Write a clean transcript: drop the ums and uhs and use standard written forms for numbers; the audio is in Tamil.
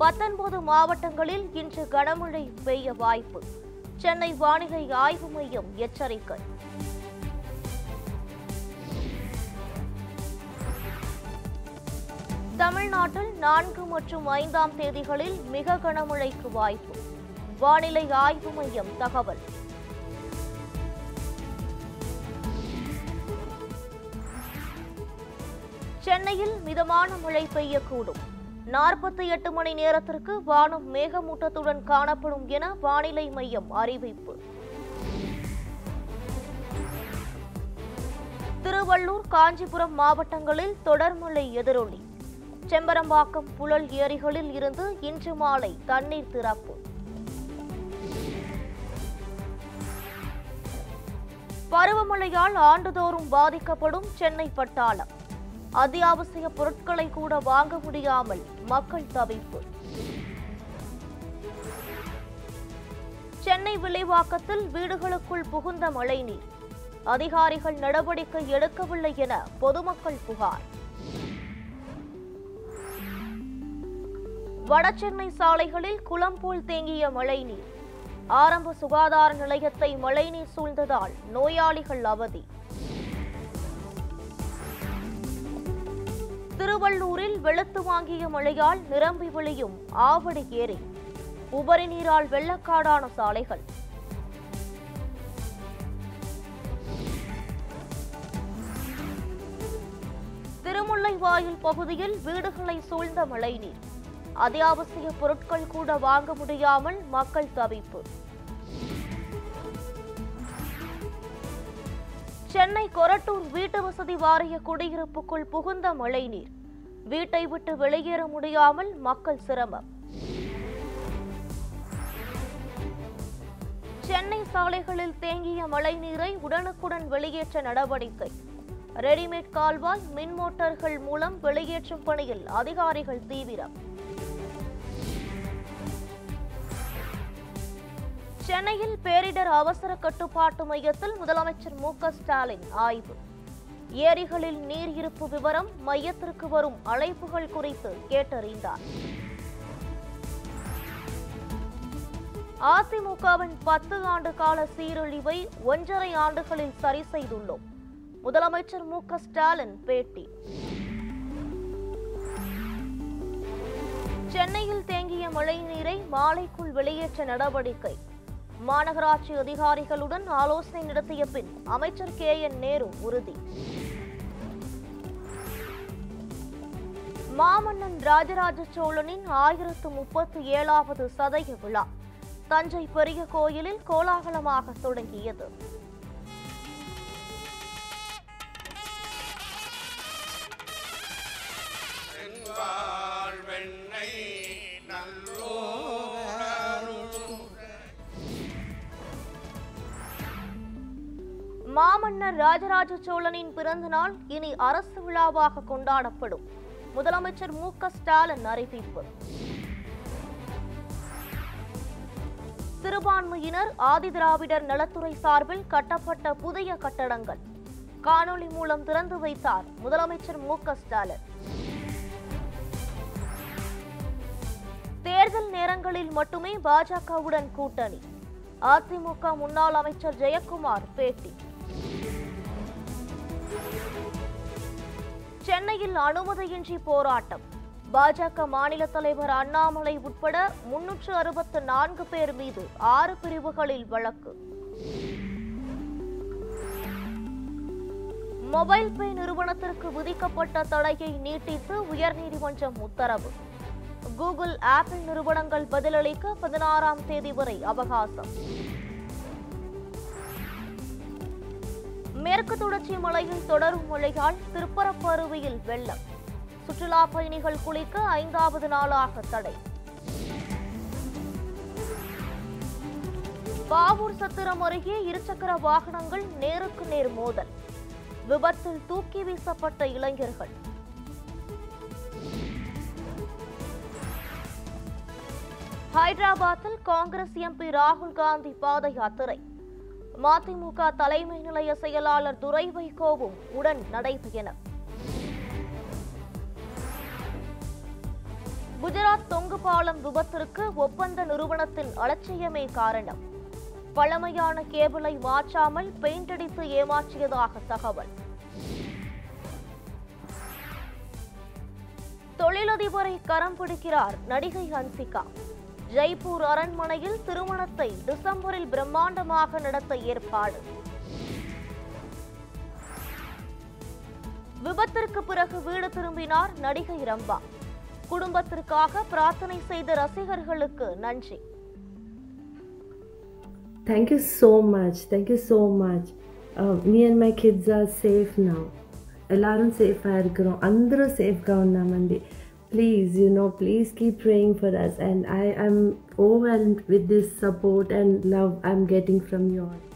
19 மாவட்டங்களில் இன்று கனமழை பெய்ய வாய்ப்பு. சென்னை வானிலை ஆய்வு மையம் எச்சரிக்கை. தமிழ்நாட்டில் 4 மற்றும் 5ஆம் தேதிகளில் மிக கனமழைக்கு வாய்ப்பு. வானிலை ஆய்வு மையம் தகவல். சென்னையில் மிதமான மழை பெய்யக்கூடும். 48 மணி நேரத்திற்கு வானம் மேகமூட்டத்துடன் காணப்படும் என வானிலை மையம் அறிவிப்பு. திருவள்ளூர், காஞ்சிபுரம் மாவட்டங்களில் தொடர்மழை எதிரொலி. செம்பரம்பாக்கம் புழல் ஏரிகளில் இருந்து இன்று மாலை தண்ணீர் திறப்பு. பருவமழையால் ஆண்டுதோறும் பாதிக்கப்படும் சென்னை பட்டாளம். அத்தியாவசிய பொருட்களை கூட வாங்க முடியாமல் மக்கள் தவிப்பு. சென்னை விளைவாக்கத்தில் வீடுகளுக்குள் புகுந்த மழைநீர். அதிகாரிகள் நடவடிக்கை எடுக்கவில்லை என பொதுமக்கள் புகார். வடசென்னை சாலைகளில் குளம் போல் தேங்கிய மழைநீர். ஆரம்ப சுகாதார நிலையத்தை மழைநீர் சூழ்ந்ததால் நோயாளிகள் அவதி. திருவள்ளூரில் வெளுத்து வாங்கிய மழையால் நிரம்பி விழியும் ஆவடி ஏரி. உபரி நீரால் வெள்ளக்காடான சாலைகள். திருமுல்லைவாயில் பகுதியில் வீடுகளை சூழ்ந்த மழைநீர். அத்தியாவசிய பொருட்கள் கூட வாங்க முடியாமல் மக்கள் தவிப்பு. சென்னை கொரட்டூர் வீட்டு வசதி வாரிய குடியிருப்புக்குள் புகுந்த மழைநீர். வீட்டை விட்டு வெளியேற முடியாமல் மக்கள் சிரமம். சென்னை சாலைகளில் தேங்கிய மழைநீரை உடனுக்குடன் வெளியேற்ற நடவடிக்கை. ரெடிமேட் கால்வாய், மின் மோட்டார்கள் மூலம் வெளியேற்றும் பணியில் அதிகாரிகள் தீவிரம். சென்னையில் பேரிடர் அவசர கட்டுப்பாட்டு மையத்தில் முதலமைச்சர் M.K. ஸ்டாலின் ஆய்வு. ஏரிகளில் நீர் இருப்பு விவரம், மையத்திற்கு வரும் அழைப்புகள் குறித்து கேட்டறிந்தார். அதிமுகவின் 10 ஆண்டு கால சீரழிவை 1.5 ஆண்டுகளில் சரி செய்துள்ளோம், முதலமைச்சர் M.K. ஸ்டாலின் பேட்டி. சென்னையில் தேங்கிய மழைநீரை மாலைக்குள் வெளியேற்ற நடவடிக்கை. மாநகராட்சி அதிகாரிகளுடன் ஆலோசனை நடத்திய பின் அமைச்சர் KN நேரு உறுதி. மாமன்னன் ராஜராஜ சோழனின் 1037வது சதய விழா தஞ்சை பெரிய கோயிலில் கோலாகலமாக தொடங்கியது. மாமன்னர் ராஜராஜ சோழனின் பிறந்த நாள் இனி அரசு விழாவாக கொண்டாடப்படும், முதலமைச்சர் M.K. ஸ்டாலின் அறிவிப்பு. சிறுபான்மையினர் ஆதிதிராவிடர் நலத்துறை சார்பில் கட்டப்பட்ட புதிய கட்டடங்கள் காணொலி மூலம் திறந்து வைத்தார் முதலமைச்சர் M.K. ஸ்டாலின். தேர்தல் நேரங்களில் மட்டுமே பாஜகவுடன் கூட்டணி. அதிமுக முன்னாள் அமைச்சர் ஜெயக்குமார் பேட்டி. சென்னையில் அனுமதியின்றி போராட்டம். பாஜக மாநில தலைவர் அண்ணாமலை உட்பட 364 பேர் மீது 6 பிரிவுகளில் வழக்கு. மொபைல் பே நிறுவனத்திற்கு விதிக்கப்பட்ட தடையை நீட்டித்து உயர்நீதிமன்றம் உத்தரவு. கூகுள், ஆப்பிள் நிறுவனங்கள் பதிலளிக்க 16ஆம் தேதி வரை அவகாசம். மேற்கு தொடர்ச்சி மலையில் தொடரும் மழையால் திருப்பரப்பருவியில் வெள்ளம். சுற்றுலா பயணிகள் குளிக்க 5வது நாளாக தடை. பாவூர் சத்திரம் அருகே இருசக்கர வாகனங்கள் நேருக்கு நேர் மோதல். விபத்தில் தூக்கி வீசப்பட்ட இளைஞர்கள். ஹைதராபாத்தில் காங்கிரஸ் MP ராகுல் காந்தி பாத யாத்திரை. மதிமுக தலைமை நிலைய செயலாளர் துரை வைகோவும் உடன் நடைபெறும். குஜராத் தொங்கு பாலம் விபத்திற்கு ஒப்பந்த நிறுவனத்தின் அலட்சியமே காரணம். பழமையான கேபிளை மாற்றாமல் பெயிண்ட் அடித்து ஏமாற்றியதாக தகவல். தொழிலதிபரை கரம் பிடிக்கிறார் நடிகை ஹன்சிகா. ஜெய்ப்பூர் அரண்மனையில் திருமணத்தை டிசம்பரில் பிரம்மாண்டமாக நடத்த ஏற்பாடு. விபத்திற்கு பிறகு வீடு திரும்பினார் நடிகை ரம்பா. குடும்பத்திற்காக பிரார்த்தனை செய்த ரசிகர்களுக்கு நன்றி. Thank you so much. Thank you so much. Me and my kids are safe now. Ellarum safe ah irukrom. Andru safe ga unnamandi. Please, please keep praying for us, and I am overwhelmed with this support and love I'm getting from you all.